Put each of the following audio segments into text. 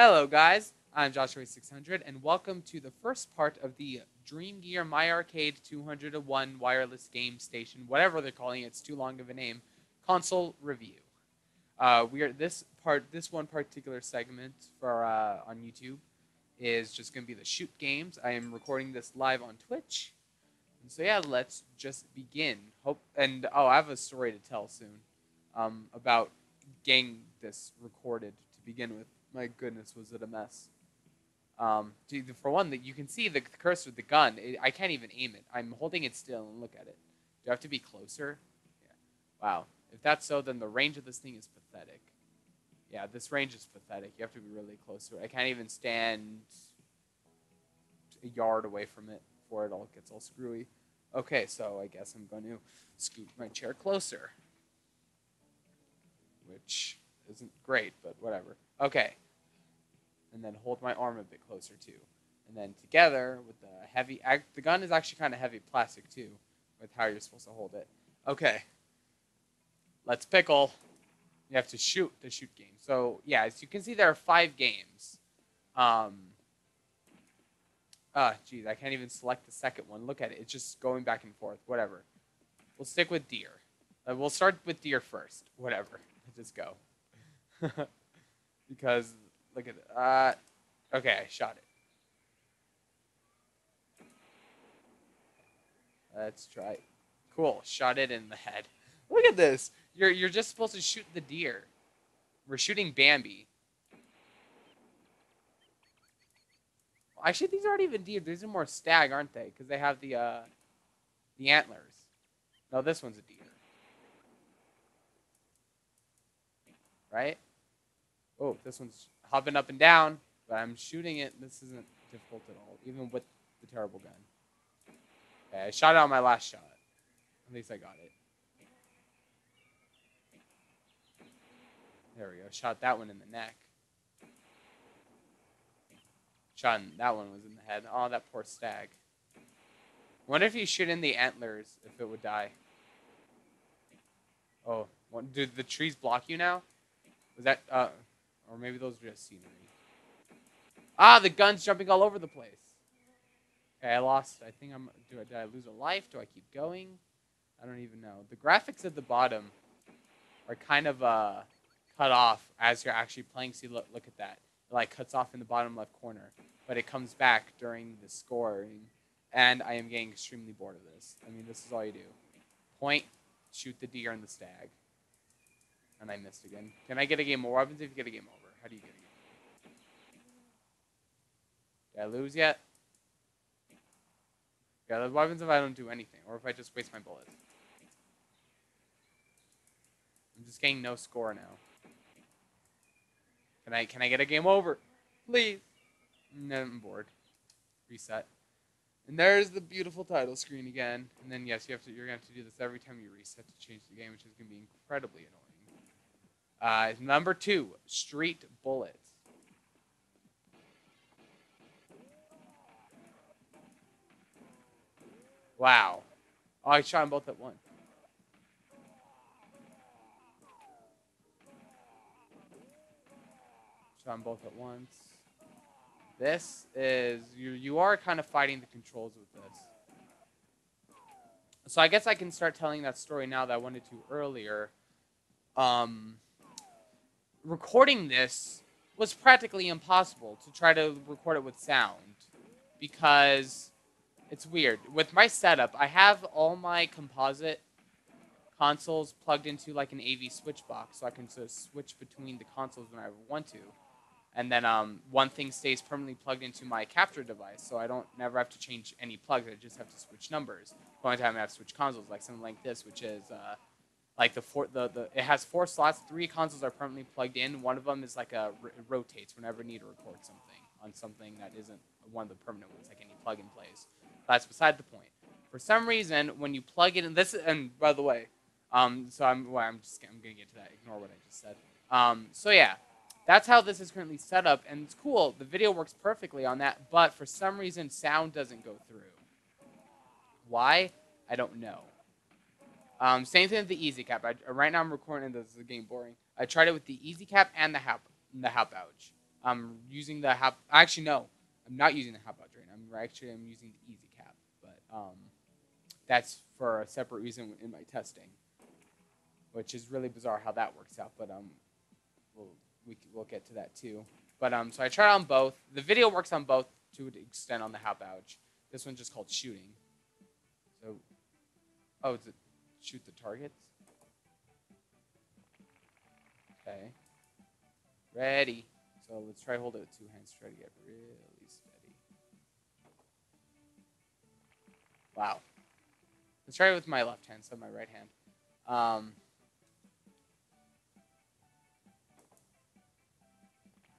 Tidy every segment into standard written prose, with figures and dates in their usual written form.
Hello guys, I'm Joshua8600 and welcome to the first part of the Dream Gear My Arcade 201 wireless game station, whatever they're calling it, it's too long of a name, console review. This one particular segment for on YouTube is just going to be the shoot games. I am recording this live on Twitch. And so yeah, let's just begin. I have a story to tell soon about getting this recorded to begin with. My goodness, was it a mess. For one, you can see the cursor, the gun. I can't even aim it. I'm holding it still and look at it. Do I have to be closer? Yeah. Wow. If that's so, then the range of this thing is pathetic. Yeah, this range is pathetic. You have to be really close to it. I can't even stand a yard away from it before it all gets all screwy. Okay, so I guess I'm going to scoot my chair closer, which isn't great, but whatever. Okay, and then hold my arm a bit closer too. And then together with the heavy, the gun is actually kind of heavy plastic too, with how you're supposed to hold it. Okay, let's pickle. You have to shoot the shoot game. So yeah, as you can see, there are 5 games. Geez, I can't even select the second one. Look at it; it's just going back and forth. Whatever. We'll stick with deer. We'll start with deer first. Whatever. Let's just go. Because look at it. Okay, I shot it. Let's try it. Cool. Shot it in the head. Look at this. You're just supposed to shoot the deer. We're shooting Bambi. Actually, these aren't even deer. These are more stag, aren't they? Because they have the antlers. No, this one's a deer. Right? Oh, this one's hopping up and down, but I'm shooting it. This isn't difficult at all, even with the terrible gun. Okay, I shot it on my last shot. At least I got it. There we go. Shot that one in the neck. Shot in, that one was in the head. Oh, that poor stag. I wonder if you shoot in the antlers, if it would die. Oh, what, did the trees block you now? Was that... Or maybe those are just scenery. Ah, the gun's jumping all over the place. Okay, I lost. I think I'm... Did I lose a life? Do I keep going? I don't even know. The graphics at the bottom are kind of cut off as you're actually playing. See, look at that. It like cuts off in the bottom left corner, but it comes back during the scoring. And I am getting extremely bored of this. I mean, this is all you do. Point, shoot the deer and the stag. And I missed again. Can I get a game over? What happens if you get a game over? How do you get a game over? Did I lose yet? Yeah, what happens if I don't do anything? Or if I just waste my bullets? I'm just getting no score now. Can I get a game over? Please. No, I'm bored. Reset. And there's the beautiful title screen again. And then yes, you're gonna have to do this every time you reset to change the game, which is gonna be incredibly annoying. Number 2, Street Bullets. Wow. Oh, I shot them both at once. Shot them both at once. This is... You are kind of fighting the controls with this. So I guess I can start telling that story now that I wanted to earlier. Recording this was practically impossible to try to record it with sound because it's weird. With my setup, I have all my composite consoles plugged into like an AV switch box, so I can sort of switch between the consoles whenever I want to. And then one thing stays permanently plugged into my capture device, so I never have to change any plugs. I just have to switch numbers. One time I have to switch consoles, like something like this, which is... Like it has 4 slots. 3 consoles are permanently plugged in. One of them is like it rotates whenever I need to record something on something that isn't one of the permanent ones, like any plug and plays. That's beside the point. For some reason, when you plug it in this, and by the way, I'm gonna get to that. Ignore what I just said. So yeah, that's how this is currently set up, and it's cool. The video works perfectly on that, but for some reason, sound doesn't go through. Why? I don't know. Same thing with the EasyCap. Right now I'm recording this. This is getting boring. I tried it with the EasyCap and the Hauppauge. I'm using the Hauppauge. Actually, no, I'm not using the Hauppauge right now. I'm using the EasyCap, but that's for a separate reason in my testing, which is really bizarre how that works out. But we'll get to that too. But so I tried on both. The video works on both to an extent on the Hauppauge. This one's just called shooting. So, oh, is it shoot the targets? Okay. Ready. So let's try hold it with two hands. Try to get really steady. Wow. Let's try it with my left hand, so my right hand.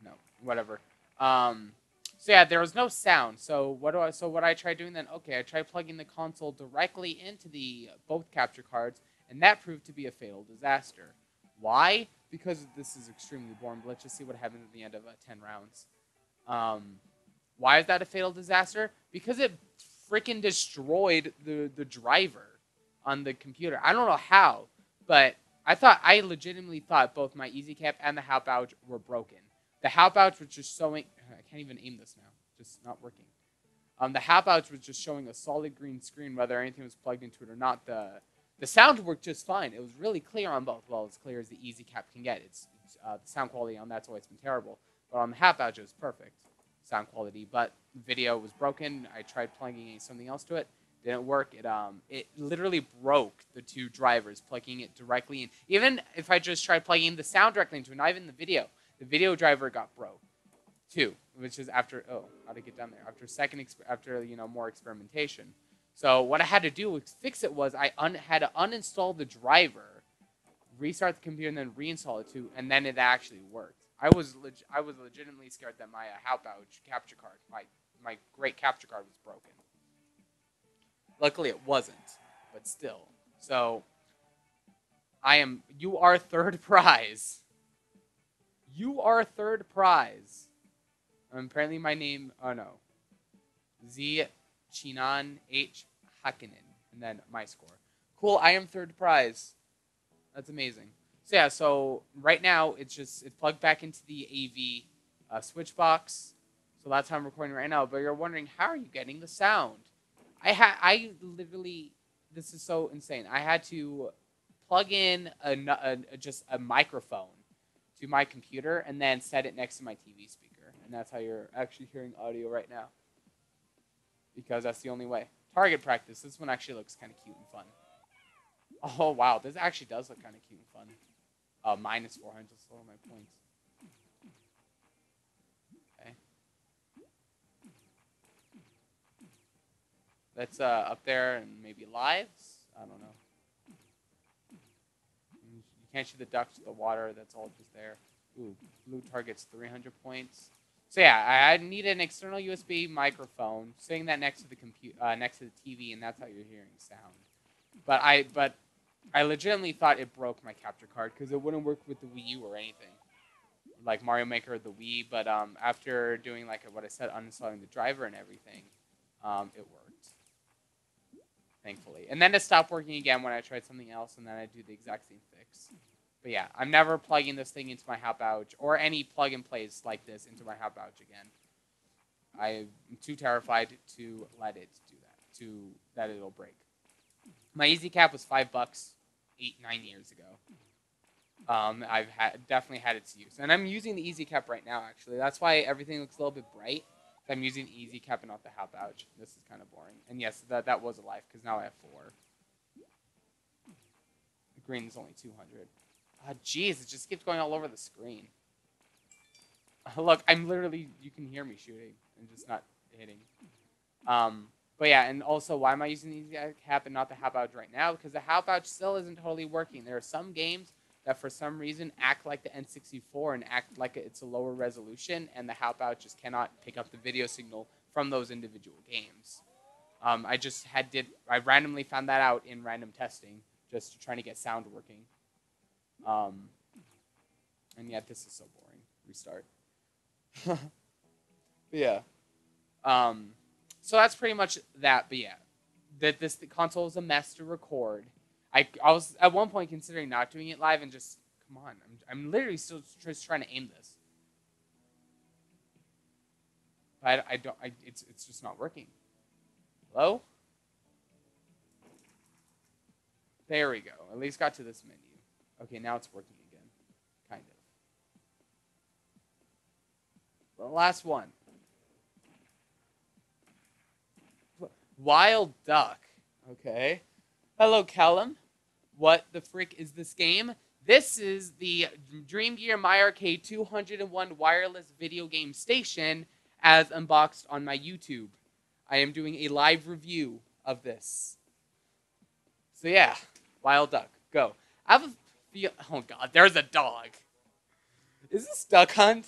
No, whatever. So yeah, there was no sound. So what I tried doing then? Okay, I tried plugging the console directly into the both capture cards, and that proved to be a fatal disaster. Why? Because this is extremely boring, but let's just see what happens at the end of 10 rounds. Why is that a fatal disaster? Because it freaking destroyed the driver on the computer. I don't know how, but I legitimately thought both my EasyCap and the Hauppauge were broken. The Hauppauge was just showing, I can't even aim this now, just not working. The Hauppauge was just showing a solid green screen whether anything was plugged into it or not. The sound worked just fine. It was really clear on both. Well, as clear as the EasyCap can get. It's the sound quality on that's always been terrible. But on the Hauppauge, it was perfect sound quality. But video was broken. I tried plugging something else to it. Didn't work. It literally broke the two drivers, plugging it directly in. Even if I just tried plugging the sound directly into it, not even the video driver got broke too, which is after, oh, how to get down there, after more experimentation. So what I had to do was fix it was I had to uninstall the driver, restart the computer, and then reinstall it too, and then it actually worked. I was legitimately scared that my Hauppauge capture card, my great capture card, was broken. Luckily, it wasn't, but still. So you are third prize. You are third prize. Apparently my name, oh no, Z. Chinan H. Hakkinen, and then my score. Cool, I am third prize. That's amazing. So yeah, so right now it's plugged back into the AV switch box. So that's how I'm recording right now. But you're wondering, how are you getting the sound? I literally, this is so insane. I had to plug in just a microphone to my computer and then set it next to my TV speaker, and that's how you're actually hearing audio right now. Because that's the only way. Target practice. This one actually looks kind of cute and fun. Oh, wow. This actually does look kind of cute and fun. Minus 400. That's all my points. Okay. That's up there and maybe lives? I don't know. You can't shoot the ducks with the water. That's all just there. Ooh, blue target's 300 points. So yeah, I need an external USB microphone, sitting that next to the next to the TV, and that's how you're hearing sound. But I legitimately thought it broke my capture card because it wouldn't work with the Wii U or anything, like Mario Maker or the Wii. But after doing like what I said, uninstalling the driver and everything, it worked, thankfully. And then it stopped working again when I tried something else, and then I do the exact same fix. But yeah, I'm never plugging this thing into my Hauppauge or any plug and plays like this into my Hauppauge again. I'm too terrified to let it do that, that it'll break. My EasyCap was $5 9 years ago. Definitely had its use. And I'm using the EasyCap right now, actually. That's why everything looks a little bit bright. I'm using the EasyCap and not the Hauppauge. This is kind of boring. And yes, that was a life, because now I have 4. The green is only 200. Oh, jeez, it just keeps going all over the screen. Look, I'm literally, you can hear me shooting and just not hitting. But yeah, and also, why am I using the EasyCap and not the Hauppauge right now? Because the Hauppauge still isn't totally working. There are some games that for some reason act like the N64 and act like it's a lower resolution, and the Hauppauge just cannot pick up the video signal from those individual games. I randomly found that out in random testing, just trying to get sound working. And yet this is so boring. Restart. Yeah. So that's pretty much that. But yeah, the console is a mess to record. I was at one point considering not doing it live and just come on. I'm literally still just trying to aim this. But it's just not working. Hello? There we go. At least got to this menu. Okay, now it's working again. Kind of. The last one. Wild Duck. Okay. Hello, Callum. What the frick is this game? This is the Dream Gear My Arcade 201 wireless video game station as unboxed on my YouTube. I am doing a live review of this. So yeah, Wild Duck, go. I have a feel, oh god, there's a dog. Is this Duck Hunt?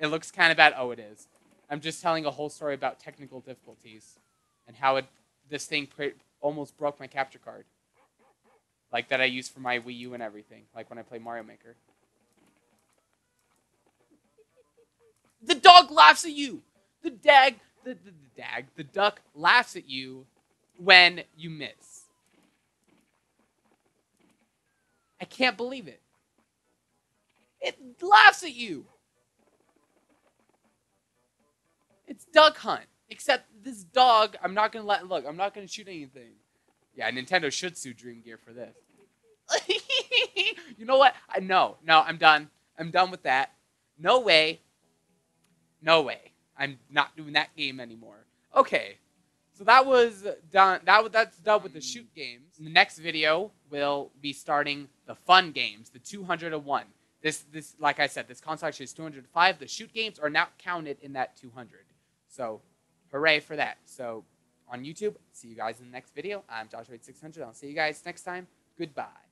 It looks kind of bad, oh it is. I'm just telling a whole story about technical difficulties and how this thing almost broke my capture card. Like that I use for my Wii U and everything, like when I play Mario Maker. The dog laughs at you! The duck laughs at you when you miss. I can't believe it. It laughs at you. It's Duck Hunt. Except this dog, I'm not going to let... Look, I'm not going to shoot anything. Yeah, Nintendo should sue Dream Gear for this. You know what? No, I'm done. I'm done with that. No way. No way. I'm not doing that game anymore. Okay. So that was done. That's done with the shoot games. In the next video, we'll be starting the fun games, the 201. This, like I said, this console actually is 205. The shoot games are not counted in that 200. So, hooray for that. So, on YouTube, see you guys in the next video. I'm Joshua8600. I'll see you guys next time. Goodbye.